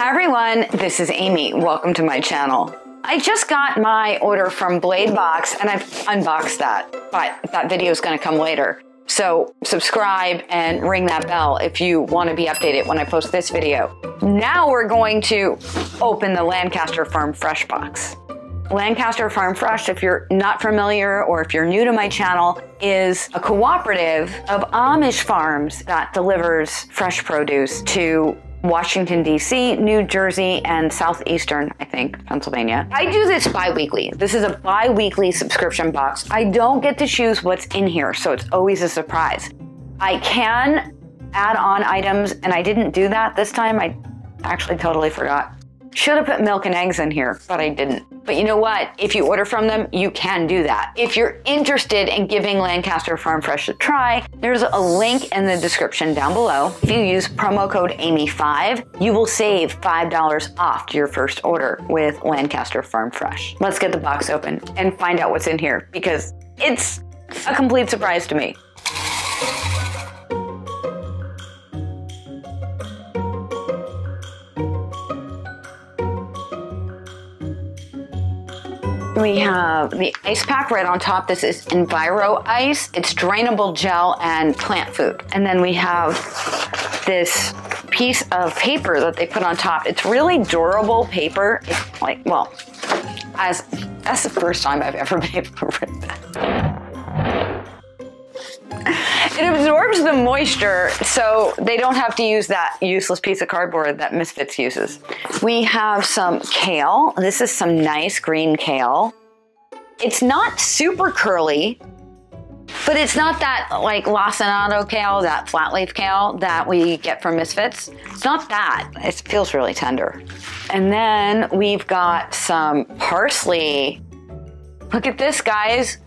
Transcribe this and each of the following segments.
Hi everyone, this is Amy. Welcome to my channel. I just got my order from Blade Box and I've unboxed that, but that video is going to come later. So subscribe and ring that bell if you want to be updated when I post this video. Now we're going to open the Lancaster Farm Fresh box. Lancaster Farm Fresh, if you're not familiar or if you're new to my channel, is a cooperative of Amish farms that delivers fresh produce to Washington, D.C., New Jersey, and southeastern, I think, Pennsylvania. I do this bi-weekly. This is a bi-weekly subscription box. I don't get to choose what's in here, so it's always a surprise. I can add on items, and I didn't do that this time. I actually totally forgot. Should have put milk and eggs in here, but I didn't. But you know what? If you order from them, you can do that. If you're interested in giving Lancaster Farm Fresh a try, there's a link in the description down below. If you use promo code AIMEE5, you will save $5 off your first order with Lancaster Farm Fresh. Let's get the box open and find out what's in here because it's a complete surprise to me. We have the ice pack right on top. This is Enviro Ice. It's drainable gel and plant food. And then we have this piece of paper that they put on top. It's really durable paper. It's like, well, that's the first time I've ever been able to rip that. It absorbs the moisture, so they don't have to use that useless piece of cardboard that Misfits uses. We have some kale. This is some nice green kale. It's not super curly, but it's not that like lacinato kale, that flat leaf kale that we get from Misfits. It's not that. It feels really tender. And then we've got some parsley. Look at this, guys.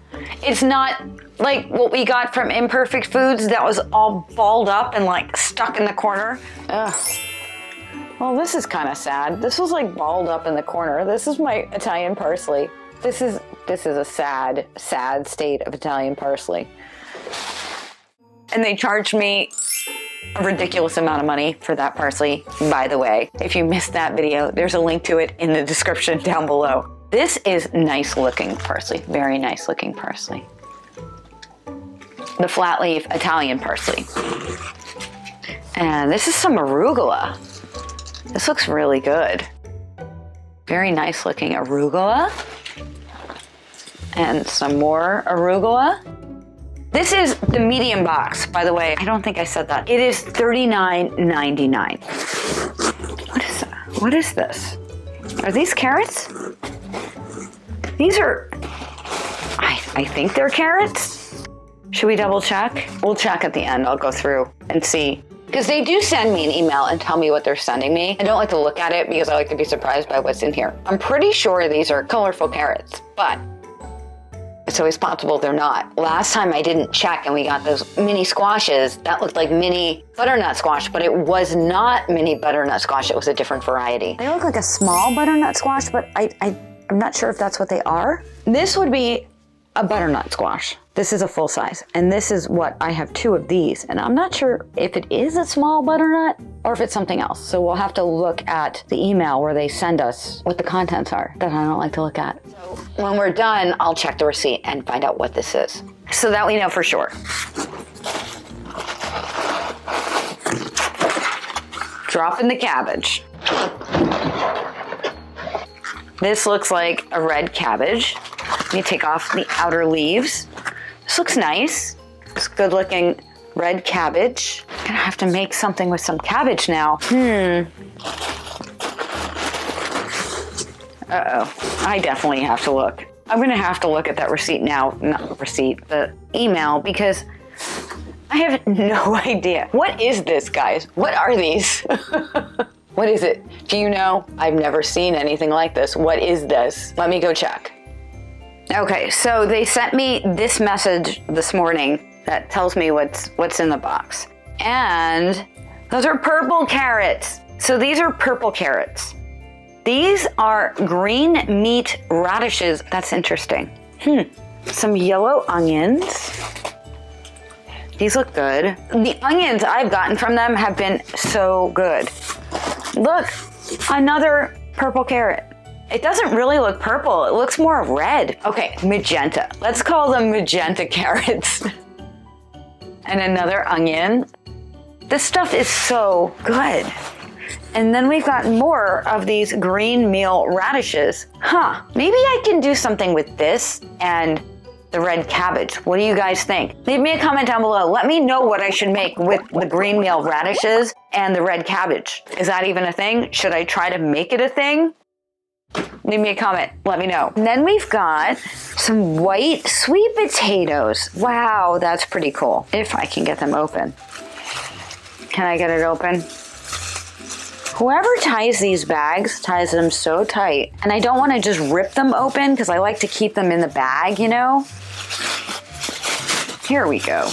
It's not like what we got from Imperfect Foods that was all balled up and like stuck in the corner. Ugh. Well, this is kind of sad. This was like balled up in the corner. This is my Italian parsley. This is a sad, sad state of Italian parsley. And they charged me a ridiculous amount of money for that parsley, by the way. If you missed that video, there's a link to it in the description down below. This is nice looking parsley, very nice looking parsley. The flat leaf Italian parsley. And this is some arugula. This looks really good. Very nice looking arugula. And some more arugula. This is the medium box, by the way. I don't think I said that. It is $39.99. What is that? What is this? Are these carrots? These are, I think they're carrots. Should we double check? We'll check at the end. I'll go through and see. Because they do send me an email and tell me what they're sending me. I don't like to look at it because I like to be surprised by what's in here. I'm pretty sure these are colorful carrots, but it's always possible they're not. Last time I didn't check and we got those mini squashes. That looked like mini butternut squash, but it was not mini butternut squash. It was a different variety. They look like a small butternut squash, but I'm not sure if that's what they are. This would be a butternut squash. This is a full size, and this is what I have two of these, and I'm not sure if it is a small butternut or if it's something else. So we'll have to look at the email where they send us what the contents are that I don't like to look at. So when we're done, I'll check the receipt and find out what this is so that we know for sure. Dropping the cabbage. This looks like a red cabbage. Let me take off the outer leaves. This looks nice. It's good looking red cabbage. I'm gonna have to make something with some cabbage now. Uh-oh, I definitely have to look. I'm gonna have to look at that receipt now, not the receipt, the email, because I have no idea. What is this, guys? What are these? What is it? Do you know? I've never seen anything like this. What is this? Let me go check. Okay, so they sent me this message this morning that tells me what's in the box. And those are purple carrots. So these are purple carrots. These are green meat radishes. That's interesting. Some yellow onions. These look good. The onions I've gotten from them have been so good. Look, Another purple carrot. It doesn't really look purple, it looks more red. Okay, magenta. Let's call them magenta carrots. And another onion. This stuff is so good. And then we've got more of these green meal radishes. Huh, maybe I can do something with this and the red cabbage. What do you guys think? Leave me a comment down below. Let me know what I should make with the green meal radishes and the red cabbage. Is that even a thing? Should I try to make it a thing? Leave me a comment, let me know. And then we've got some white sweet potatoes. Wow, that's pretty cool. If I can get them open. Can I get it open? Whoever ties these bags ties them so tight. And I don't want to just rip them open because I like to keep them in the bag, you know? Here we go.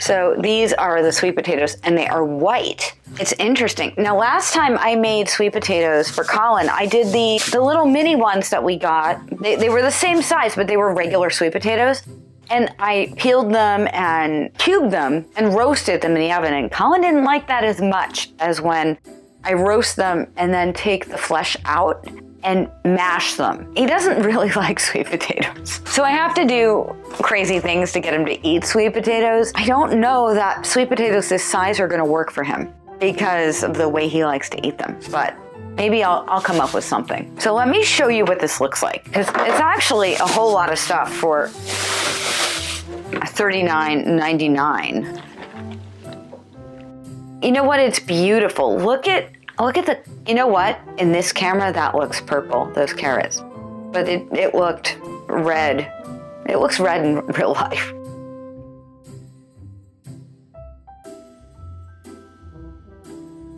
So these are the sweet potatoes and they are white. It's interesting. Now, last time I made sweet potatoes for Colin, I did the little mini ones that we got. They were the same size, but they were regular sweet potatoes. And I peeled them and cubed them and roasted them in the oven. And Colin didn't like that as much as when I roast them and then take the flesh out and mash them. He doesn't really like sweet potatoes. So I have to do crazy things to get him to eat sweet potatoes. I don't know that sweet potatoes this size are gonna work for him because of the way he likes to eat them, but maybe I'll come up with something. So let me show you what this looks like. It's actually a whole lot of stuff for $39.99. You know what, it's beautiful. Look at the, you know what? In this camera, that looks purple, those carrots. But it looked red. It looks red in real life.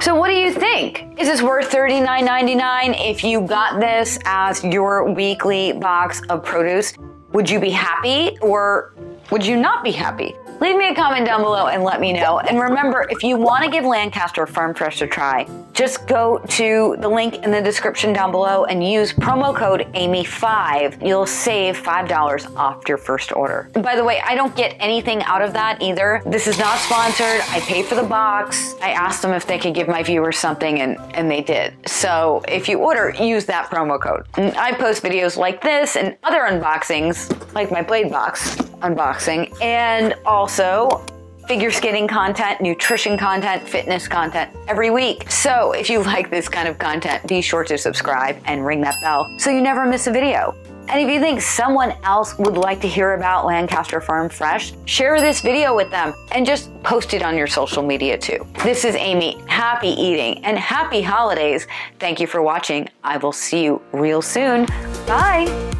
So what do you think? Is this worth $39.99 if you got this as your weekly box of produce? Would you be happy or would you not be happy? Leave me a comment down below and let me know. And remember, if you want to give Lancaster Farm Fresh a try, just go to the link in the description down below and use promo code AIMEE5. You'll save $5 off your first order. And by the way, I don't get anything out of that either. This is not sponsored. I paid for the box. I asked them if they could give my viewers something and they did. So if you order, use that promo code. And I post videos like this and other unboxings, like my Blade Box unboxing, and also figure skating content, nutrition content, fitness content every week. So if you like this kind of content, be sure to subscribe and ring that bell so you never miss a video. And if you think someone else would like to hear about Lancaster Farm Fresh, share this video with them and just post it on your social media too. This is Amy. Happy eating and happy holidays. Thank you for watching. I will see you real soon. Bye.